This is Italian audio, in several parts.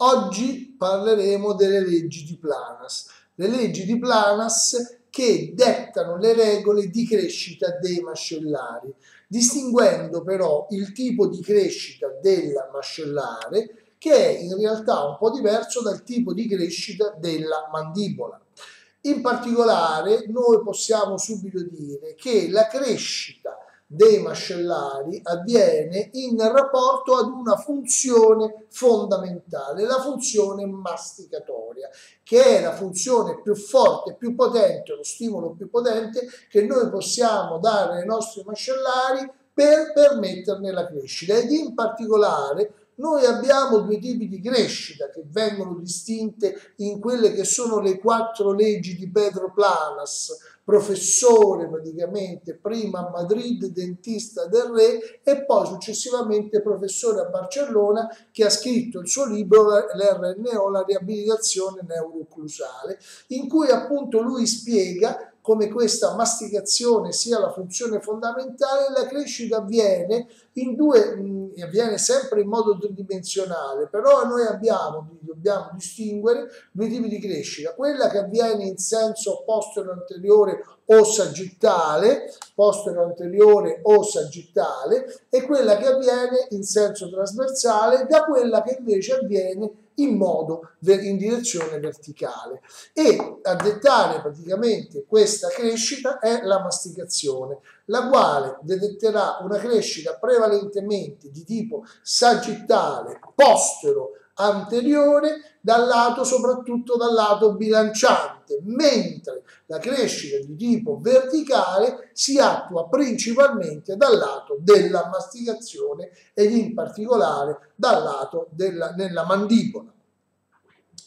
Oggi parleremo delle leggi di Planas, le leggi di Planas che dettano le regole di crescita dei mascellari, distinguendo però il tipo di crescita della mascellare, che è in realtà un po' diverso dal tipo di crescita della mandibola. In particolare noi possiamo subito dire che la crescita dei mascellari avviene in rapporto ad una funzione fondamentale, la funzione masticatoria, che è la funzione più forte, più potente, lo stimolo più potente che noi possiamo dare ai nostri mascellari per permetterne la crescita. Ed in particolare noi abbiamo due tipi di crescita che vengono distinte in quelle che sono le 4 leggi di Pedro Planas, professore praticamente prima a Madrid, dentista del re, e poi successivamente professore a Barcellona, che ha scritto il suo libro L'RNO, la riabilitazione neuroclusale, in cui appunto lui spiega come questa masticazione sia la funzione fondamentale. La crescita avviene sempre in modo tridimensionale, però noi dobbiamo distinguere due tipi di crescita: quella che avviene in senso postero-anteriore o sagittale, e quella che avviene in senso trasversale, da quella che invece avviene in direzione verticale. E a dettare praticamente questa crescita è la masticazione, la quale detterà una crescita prevalentemente di tipo sagittale, postero, anteriore, soprattutto dal lato bilanciante, mentre la crescita di tipo verticale si attua principalmente dal lato della masticazione ed in particolare dal lato della mandibola.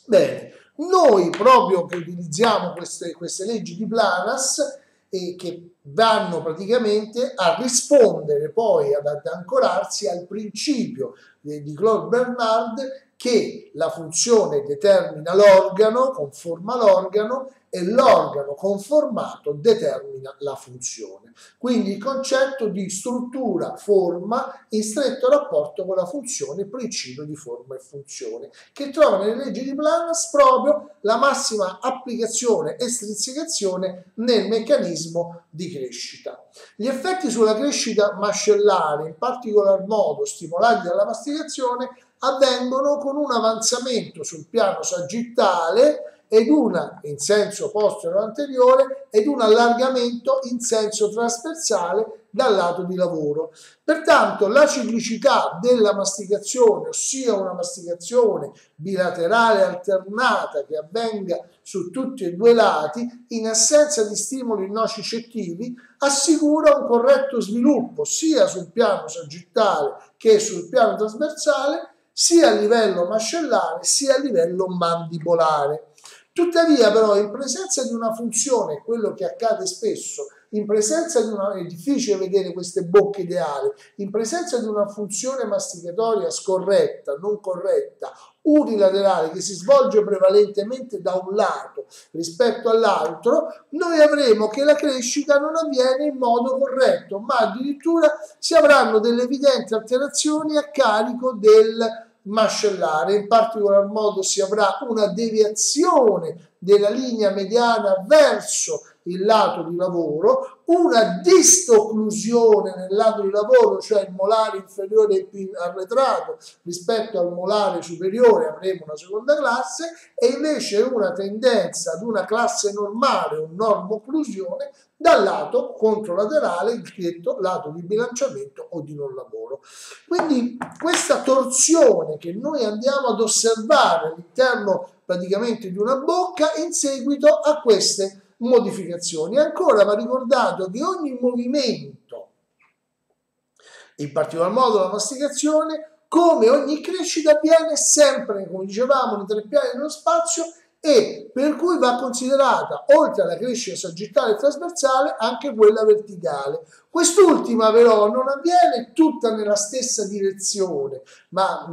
Bene, noi proprio che utilizziamo queste leggi di Planas, e che vanno praticamente a rispondere poi, ad ancorarsi al principio di Claude Bernard, che la funzione determina l'organo, conforma l'organo, e l'organo conformato determina la funzione. Quindi il concetto di struttura-forma in stretto rapporto con la funzione, principio di forma e funzione, che trova nelle leggi di Planas proprio la massima applicazione e strizzicazione nel meccanismo di crescita. Gli effetti sulla crescita mascellare, in particolar modo stimolati dalla masticazione, avvengono con un avanzamento sul piano sagittale ed una in senso postero anteriore ed un allargamento in senso trasversale dal lato di lavoro. Pertanto la ciclicità della masticazione, ossia una masticazione bilaterale alternata che avvenga su tutti e due i lati, in assenza di stimoli nocicettivi, assicura un corretto sviluppo sia sul piano sagittale che sul piano trasversale, sia a livello mascellare sia a livello mandibolare. Tuttavia però, in presenza di una funzione, quello che accade spesso, è difficile vedere queste bocche ideali, in presenza di una funzione masticatoria scorretta, non corretta, unilaterale, che si svolge prevalentemente da un lato rispetto all'altro, noi avremo che la crescita non avviene in modo corretto, ma addirittura si avranno delle evidenti alterazioni a carico del mascellare. In particolar modo si avrà una deviazione della linea mediana verso il lato di lavoro, una distocclusione nel lato di lavoro, cioè il molare inferiore è più arretrato rispetto al molare superiore, avremo una seconda classe, e invece una tendenza ad una classe normale, un normocclusione, dal lato controlaterale, il detto lato di bilanciamento o di non lavoro. Quindi questa torsione che noi andiamo ad osservare all'interno praticamente di una bocca in seguito a queste modificazioni. Ancora va ricordato che ogni movimento, in particolar modo la masticazione, come ogni crescita, avviene sempre, come dicevamo, nei 3 piani dello spazio, e per cui va considerata, oltre alla crescita sagittale e trasversale, anche quella verticale. Quest'ultima però non avviene tutta nella stessa direzione, ma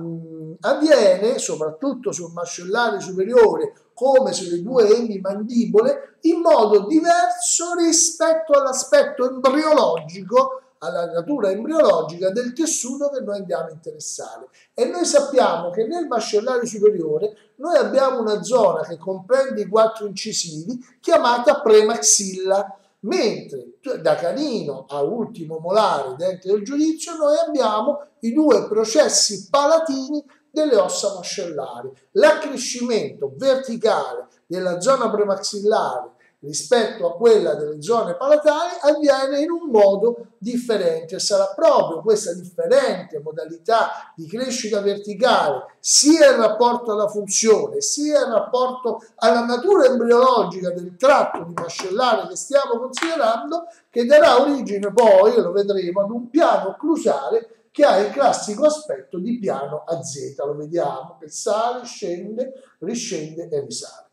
avviene soprattutto sul mascellare superiore, come sulle 2 mandibole, in modo diverso rispetto all'aspetto embriologico alla natura embriologica del tessuto che noi andiamo a interessare. E noi sappiamo che nel mascellare superiore noi abbiamo una zona che comprende i 4 incisivi chiamata premaxilla, mentre da canino a ultimo molare dentro il giudizio noi abbiamo i 2 processi palatini delle ossa mascellari, l'accrescimento verticale della zona premaxillare rispetto a quella delle zone palatali avviene in un modo differente. Sarà proprio questa differente modalità di crescita verticale, sia in rapporto alla funzione, sia in rapporto alla natura embriologica del tratto di mascellare che stiamo considerando, che darà origine poi, e lo vedremo, ad un piano occlusale che ha il classico aspetto di piano a Z. Lo vediamo che sale, scende, riscende e risale.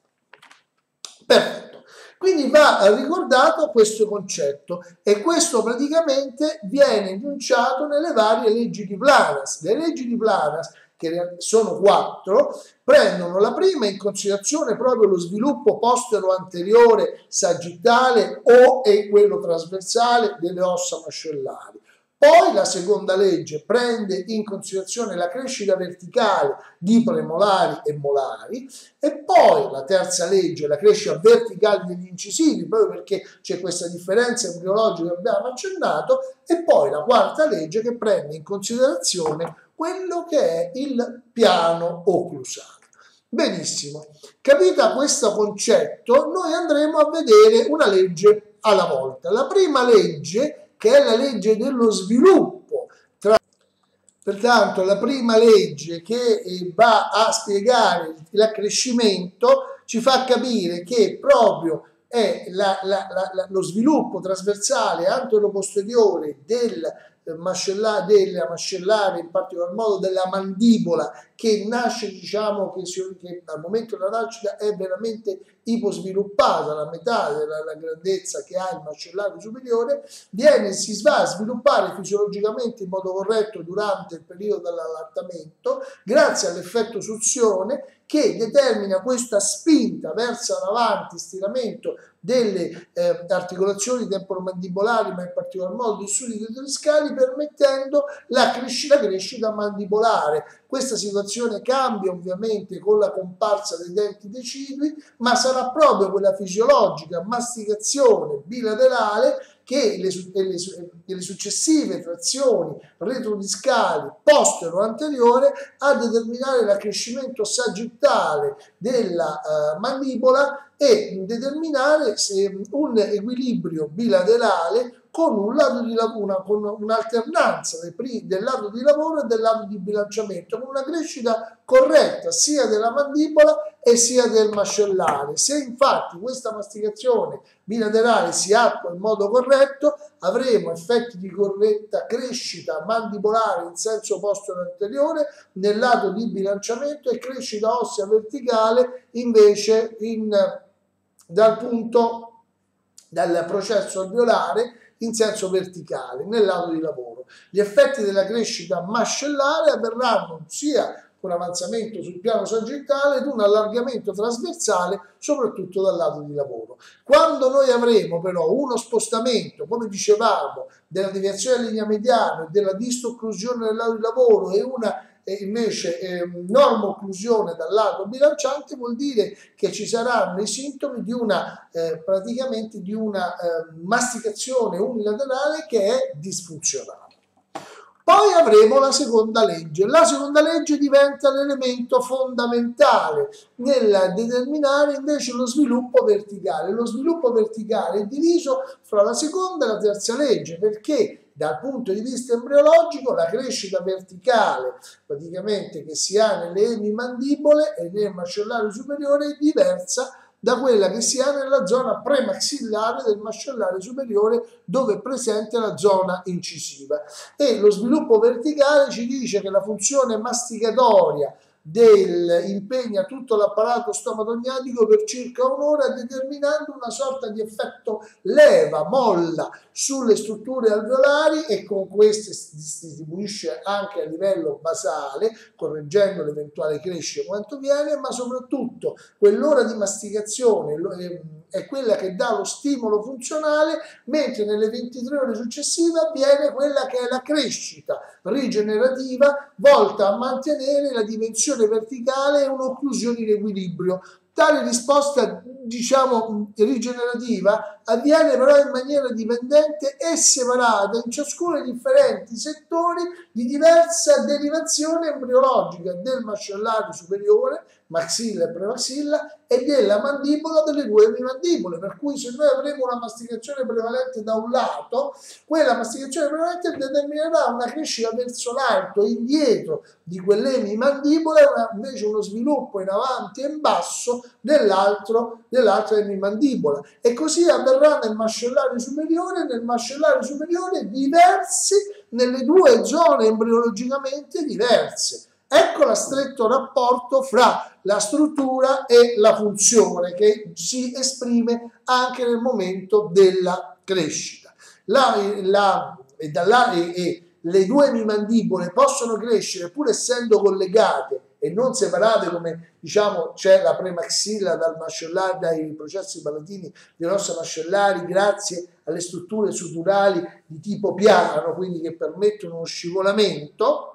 Perfetto. Quindi va ricordato questo concetto, e questo praticamente viene enunciato nelle varie leggi di Planas. Le leggi di Planas, che sono 4, prendono la prima in considerazione proprio lo sviluppo postero-anteriore sagittale o e quello trasversale delle ossa mascellari. Poi la seconda legge prende in considerazione la crescita verticale di premolari e molari, e poi la terza legge, la crescita verticale degli incisivi, proprio perché c'è questa differenza embriologica che abbiamo accennato, e poi la quarta legge che prende in considerazione quello che è il piano occlusale. Benissimo, capita questo concetto, noi andremo a vedere una legge alla volta. La prima legge, che è la legge dello sviluppo. Pertanto la prima legge, che va a spiegare l'accrescimento, ci fa capire che proprio è lo sviluppo trasversale antero-posteriore della mascellare, in particolar modo della mandibola, che nasce, diciamo, che al momento della nascita è veramente iposviluppata, la metà della grandezza che ha il mascellare superiore, si va a sviluppare fisiologicamente in modo corretto durante il periodo dell'allattamento, grazie all'effetto suzione che determina questa spinta verso l'avanti, stiramento delle articolazioni temporomandibolari, ma in particolar modo dei sudi craneali, permettendo la crescita mandibolare. Questa situazione cambia ovviamente con la comparsa dei denti decidui, ma sarà proprio quella fisiologica masticazione bilaterale che le successive trazioni retrodiscali postero-anteriore a determinare l'accrescimento sagittale della mandibola e determinare un equilibrio bilaterale con un lato di lacuna, con un'alternanza del lato di lavoro e del lato di bilanciamento, con una crescita corretta sia della mandibola e sia del mascellare. Se infatti questa masticazione bilaterale si attua in modo corretto, avremo effetti di corretta crescita mandibolare in senso postero-anteriore nel lato di bilanciamento e crescita ossea verticale invece dal processo alveolare in senso verticale, nel lato di lavoro. Gli effetti della crescita mascellare avverranno sia con avanzamento sul piano sagittale ed un allargamento trasversale, soprattutto dal lato di lavoro. Quando noi avremo però uno spostamento, come dicevamo, della deviazione della linea mediana e della distocclusione del lato di lavoro e una norma occlusione dal lato bilanciante, vuol dire che ci saranno i sintomi di una masticazione unilaterale che è disfunzionale. Poi avremo la seconda legge. La seconda legge diventa l'elemento fondamentale nel determinare invece lo sviluppo verticale. Lo sviluppo verticale è diviso fra la seconda e la terza legge, perché dal punto di vista embriologico la crescita verticale praticamente che si ha nelle emimandibole e nel mascellare superiore è diversa da quella che si ha nella zona premaxillare del mascellare superiore, dove è presente la zona incisiva. E lo sviluppo verticale ci dice che la funzione masticatoria impegna tutto l'apparato stomatogniatico per circa un'ora, determinando una sorta di effetto leva, molla sulle strutture alveolari, e con queste si distribuisce anche a livello basale, correggendo l'eventuale crescita quanto viene, ma soprattutto quell'ora di masticazione è quella che dà lo stimolo funzionale, mentre nelle 23 ore successive avviene quella che è la crescita rigenerativa volta a mantenere la dimensione verticale e un'occlusione in equilibrio. Tale risposta, diciamo, rigenerativa avviene però in maniera dipendente e separata in ciascuno dei differenti settori di diversa derivazione embriologica del mascellario superiore, maxilla e premaxilla, e della mandibola delle due emimandibole, per cui se noi avremo una masticazione prevalente da un lato, quella masticazione prevalente determinerà una crescita verso l'alto, indietro di quell'emimandibola, e invece uno sviluppo in avanti e in basso dell'altra emimandibola, e così avverrà nel mascellario superiore e nel mascellario superiore diversi nelle due zone embriologicamente diverse. Ecco lo stretto rapporto fra la struttura e la funzione che si esprime anche nel momento della crescita. Le due emimandibole possono crescere pur essendo collegate e non separate, come diciamo c'è la premaxilla dal mascellare, dai processi palatini delle ossa mascellari, grazie alle strutture suturali di tipo piano, quindi che permettono uno scivolamento.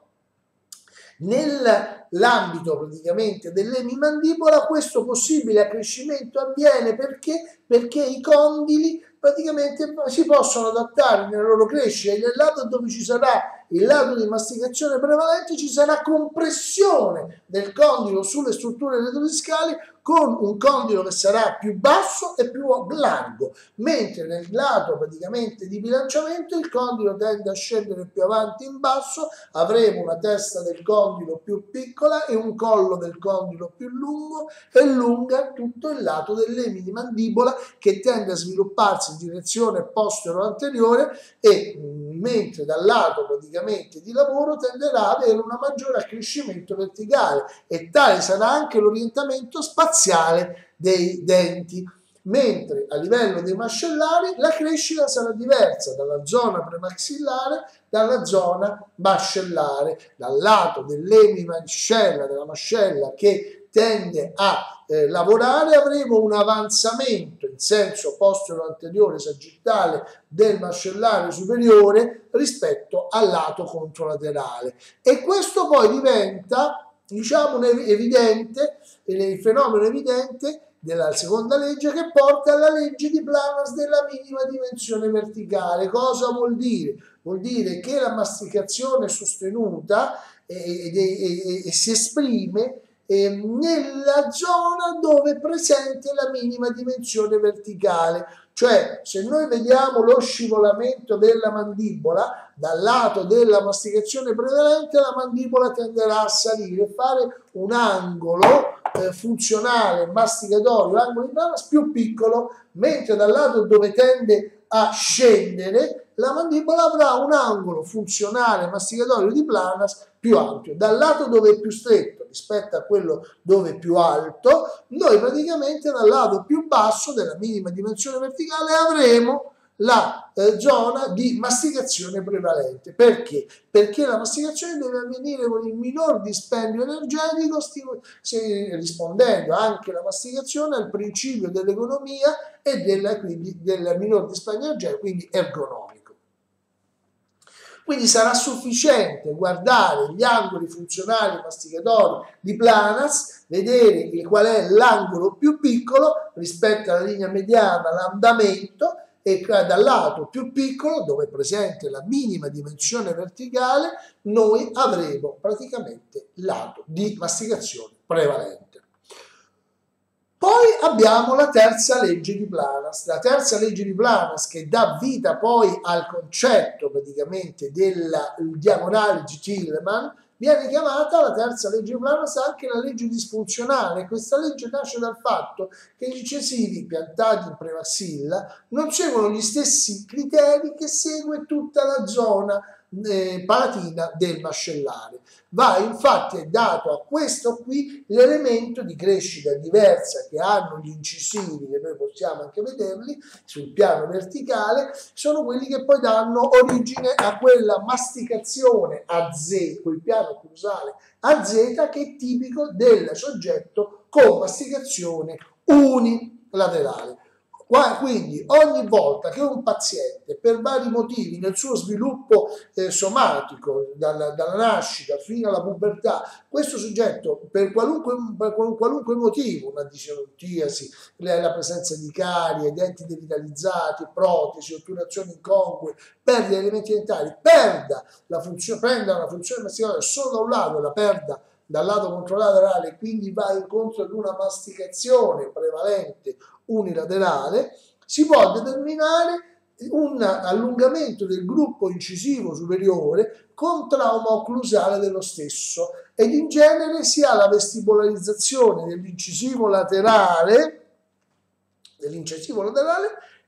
Nell'ambito praticamente dell'emimandibola questo possibile accrescimento avviene perché i condili praticamente si possono adattare nella loro crescita, e nel lato dove ci sarà il lato di masticazione prevalente ci sarà compressione del condilo sulle strutture retrodiscali, con un condilo che sarà più basso e più largo, mentre nel lato praticamente di bilanciamento il condilo tende a scendere più avanti in basso, avremo una testa del condilo più piccola e un collo del condilo più lungo, e lunga tutto il lato dell'emimandibola che tende a svilupparsi in direzione postero-anteriore, e mentre dal lato praticamente di lavoro tenderà ad avere un maggiore accrescimento verticale, e tale sarà anche l'orientamento spaziale dei denti, mentre a livello dei mascellari la crescita sarà diversa dalla zona premaxillare, dalla zona mascellare, dal lato dell'emimascella, della mascella che tende a lavorare, avremo un avanzamento in senso postero anteriore sagittale del mascellario superiore rispetto al lato controlaterale, e questo poi diventa, diciamo, il fenomeno evidente della seconda legge, che porta alla legge di Planas della minima dimensione verticale. Cosa vuol dire? Vuol dire che la masticazione è sostenuta e si esprime nella zona dove è presente la minima dimensione verticale. Cioè, se noi vediamo lo scivolamento della mandibola, dal lato della masticazione prevalente la mandibola tenderà a salire e fare un angolo funzionale, masticatorio, l'angolo di Planas più piccolo, mentre dal lato dove tende a scendere la mandibola avrà un angolo funzionale, masticatorio di Planas più ampio. Dal lato dove è più stretto rispetto a quello dove è più alto, noi praticamente dal lato più basso della minima dimensione verticale avremo la zona di masticazione prevalente. Perché? Perché la masticazione deve avvenire con il minor dispendio energetico, rispondendo anche la masticazione al principio dell'economia e del minor dispendio energetico, quindi ergonomico. Quindi sarà sufficiente guardare gli angoli funzionali masticatori di Planas, vedere qual è l'angolo più piccolo rispetto alla linea mediana, l'andamento, e dal lato più piccolo, dove è presente la minima dimensione verticale, noi avremo praticamente lato di masticazione prevalente. Poi abbiamo la terza legge di Planas, la terza legge di Planas che dà vita poi al concetto praticamente della diagonale di Tillmann. Viene chiamata la terza legge di Planas anche la legge disfunzionale. Questa legge nasce dal fatto che i incisivi piantati in premaxilla non seguono gli stessi criteri che segue tutta la zona palatina del mascellare. Va infatti dato a questo qui l'elemento di crescita diversa che hanno gli incisivi, che noi possiamo anche vederli sul piano verticale, sono quelli che poi danno origine a quella masticazione a Z, quel piano crusale a Z, che è tipico del soggetto con masticazione unilaterale. Quindi ogni volta che un paziente per vari motivi nel suo sviluppo somatico, dalla nascita fino alla pubertà, questo soggetto per qualunque motivo, una disontiasi, la presenza di carie, denti devitalizzati, protesi, otturazioni incongrue, perdita di elementi dentali, prenda una funzione masticatoria solo da un lato, la perda dal lato controlaterale e quindi va incontro ad una masticazione prevalente unilaterale, si può determinare un allungamento del gruppo incisivo superiore con trauma occlusale dello stesso, ed in genere si ha la vestibolarizzazione dell'incisivo laterale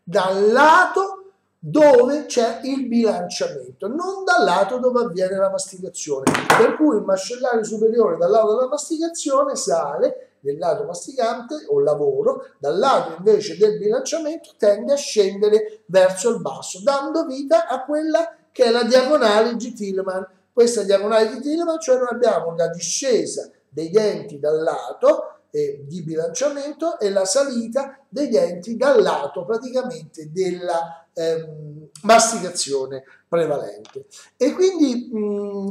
dal lato dove c'è il bilanciamento, non dal lato dove avviene la masticazione, per cui il mascellare superiore dal lato della masticazione sale del lato masticante o lavoro, dal lato invece del bilanciamento tende a scendere verso il basso, dando vita a quella che è la diagonale di Tillmann. Questa diagonale di Tillmann, cioè noi abbiamo una discesa dei denti dal lato di bilanciamento e la salita dei denti dal lato praticamente della masticazione prevalente. E quindi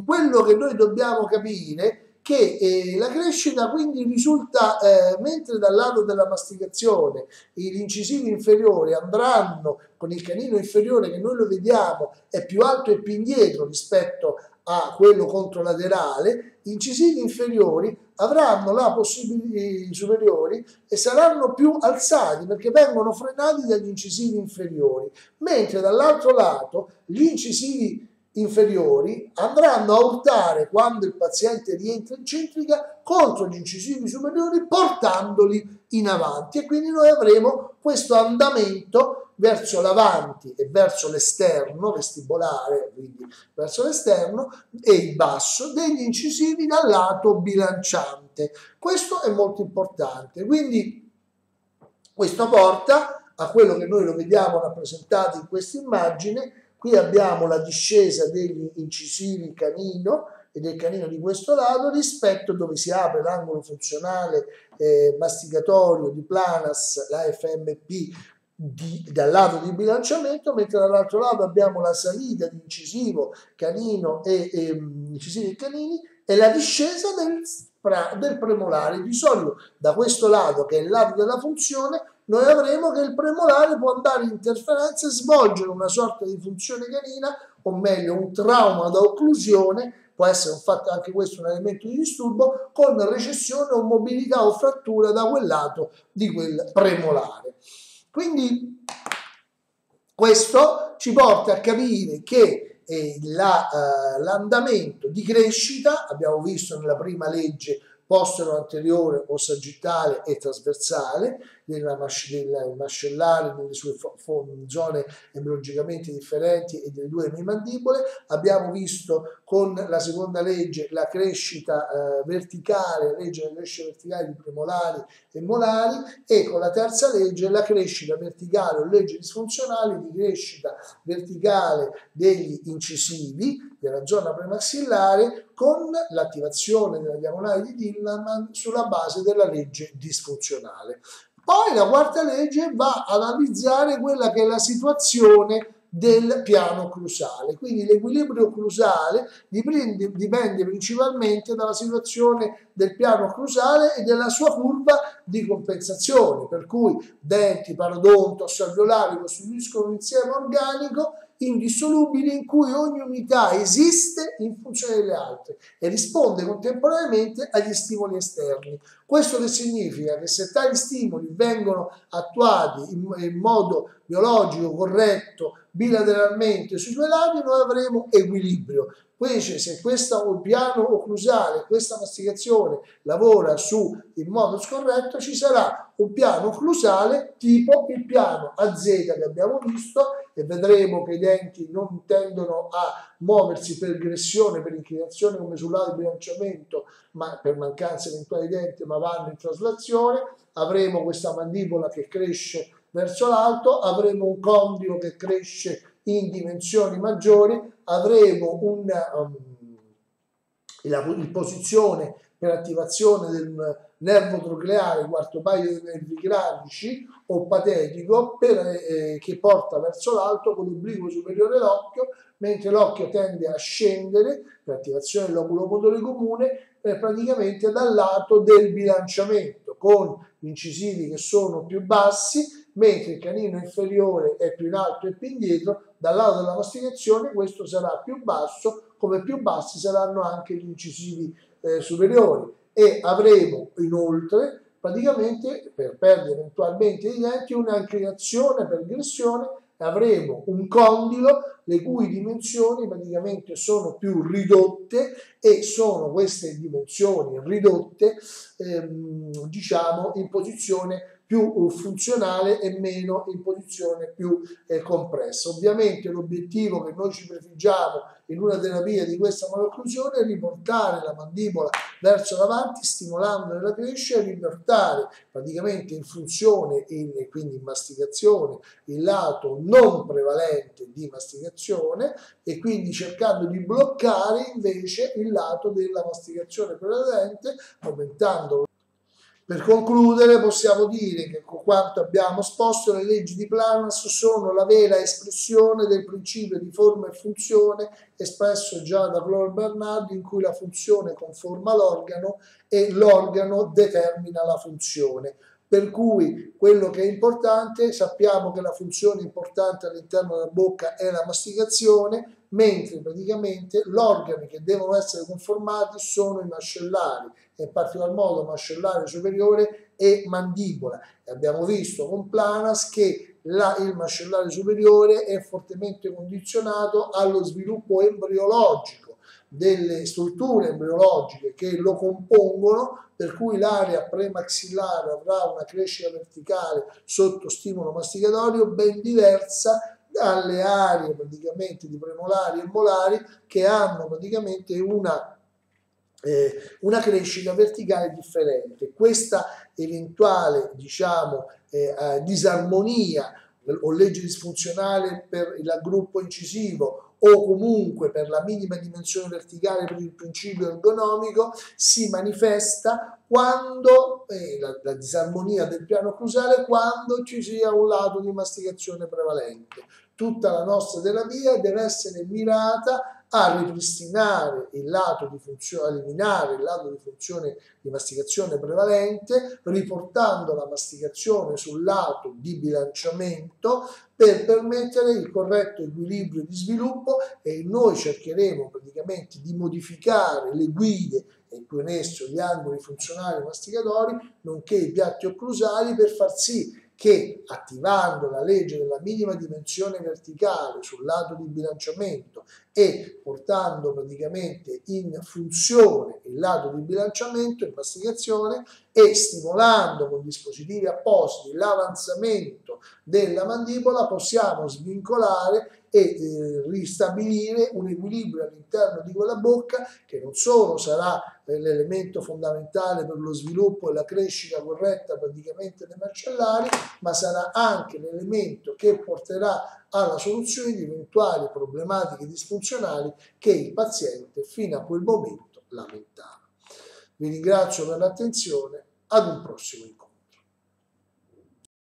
quello che noi dobbiamo capire che la crescita quindi risulta, mentre dal lato della masticazione gli incisivi inferiori andranno con il canino inferiore, che noi lo vediamo è più alto e più indietro rispetto a quello controlaterale, gli incisivi inferiori avranno la possibilità superiori e saranno più alzati perché vengono frenati dagli incisivi inferiori, mentre dall'altro lato gli incisivi inferiori andranno a urtare quando il paziente rientra in centrica contro gli incisivi superiori, portandoli in avanti, e quindi noi avremo questo andamento verso l'avanti e verso l'esterno vestibolare, quindi verso l'esterno e il basso degli incisivi dal lato bilanciante. Questo è molto importante, quindi questo porta a quello che noi lo vediamo rappresentato in questa immagine. Qui abbiamo la discesa degli incisivi canino e del canino di questo lato rispetto dove si apre l'angolo funzionale masticatorio di Planas, la FMP, dal lato di bilanciamento, mentre dall'altro lato abbiamo la salita di incisivo canino e incisivi canini e la discesa del premolare. Di solito da questo lato, che è il lato della funzione, noi avremo che il premolare può andare in interferenza e svolgere una sorta di funzione canina, o meglio un trauma da occlusione, può essere infatti anche questo un elemento di disturbo, con recessione o mobilità o frattura da quel lato di quel premolare. Quindi questo ci porta a capire che l'andamento di crescita, abbiamo visto nella prima legge, postero anteriore o sagittale e trasversale, del mascellare nelle sue zone embriologicamente differenti e delle due emimandibole. Abbiamo visto con la seconda legge la crescita verticale, la legge della crescita verticale di premolari e molari, e con la terza legge la crescita verticale o legge disfunzionale di crescita verticale degli incisivi della zona premaxillare con l'attivazione della diagonale di Tillmann sulla base della legge disfunzionale. Poi la quarta legge va ad analizzare quella che è la situazione del piano occlusale, quindi l'equilibrio occlusale dipende principalmente dalla situazione del piano occlusale e della sua curva di compensazione, per cui denti, parodonto, ossalveolari costituiscono un insieme organico indissolubile in cui ogni unità esiste in funzione delle altre e risponde contemporaneamente agli stimoli esterni. Questo che significa? Che se tali stimoli vengono attuati in modo biologico, corretto, bilateralmente sui due lati, noi avremo equilibrio. Invece se questo piano occlusale, questa masticazione lavora in modo scorretto, ci sarà un piano occlusale tipo il piano AZ che abbiamo visto, e vedremo che i denti non tendono a muoversi per gressione, per inclinazione come sul lato di bilanciamento, ma per mancanza eventuale di denti, ma vanno in traslazione. Avremo questa mandibola che cresce verso l'alto, avremo un condilo che cresce in dimensioni maggiori, avremo la posizione per attivazione del nervo trocleare, quarto paio di nervi cranici o patetico che porta verso l'alto con l'obliquo superiore dell'occhio, mentre l'occhio tende a scendere per attivazione dell'oculo motore comune praticamente dal lato del bilanciamento, con gli incisivi che sono più bassi, mentre il canino inferiore è più in alto e più indietro. Dal lato della masticazione questo sarà più basso, come più bassi saranno anche gli incisivi superiori, e avremo inoltre praticamente, per perdere eventualmente i denti, una inclinazione per digressione, avremo un condilo le cui dimensioni praticamente sono più ridotte, e sono queste dimensioni ridotte diciamo in posizione più funzionale e meno in posizione più compressa. Ovviamente l'obiettivo che noi ci prefiggiamo in una terapia di questa malocclusione è riportare la mandibola verso l'avanti, stimolandone la crescita, e riportare praticamente in funzione, quindi in masticazione, il lato non prevalente di masticazione, e quindi cercando di bloccare invece il lato della masticazione prevalente, aumentando. Per concludere possiamo dire che con quanto abbiamo esposto le leggi di Planas sono la vera espressione del principio di forma e funzione espresso già da Claude Bernard, in cui la funzione conforma l'organo e l'organo determina la funzione. Per cui quello che è importante, sappiamo che la funzione importante all'interno della bocca è la masticazione, mentre praticamente gli organi che devono essere conformati sono i mascellari, in particolar modo mascellare superiore e mandibola. E abbiamo visto con Planas che il mascellare superiore è fortemente condizionato allo sviluppo embriologico delle strutture embriologiche che lo compongono, per cui l'area premaxillare avrà una crescita verticale sotto stimolo masticatorio ben diversa dalle aree praticamente di premolari e molari, che hanno praticamente una crescita verticale differente. Questa eventuale diciamo disarmonia o legge disfunzionale per il gruppo incisivo, o comunque per la minima dimensione verticale per il principio ergonomico, si manifesta quando la disarmonia del piano occlusale, quando ci sia un lato di masticazione prevalente. Tutta la nostra terapia deve essere mirata a ripristinare il lato di funzione, a eliminare il lato di funzione di masticazione prevalente, riportando la masticazione sul lato di bilanciamento per permettere il corretto equilibrio di sviluppo, e noi cercheremo praticamente di modificare le guide e più in esso gli angoli funzionali masticatori, nonché i piatti occlusali, per far sì che, attivando la legge della minima dimensione verticale sul lato di bilanciamento e portando praticamente in funzione il lato di bilanciamento in masticazione, e stimolando con dispositivi appositi l'avanzamento della mandibola, possiamo svincolare e ristabilire un equilibrio all'interno di quella bocca, che non solo sarà l'elemento fondamentale per lo sviluppo e la crescita corretta praticamente dei mascellari, ma sarà anche l'elemento che porterà alla soluzione di eventuali problematiche disfunzionali che il paziente fino a quel momento lamentava. Vi ringrazio per l'attenzione, ad un prossimo incontro.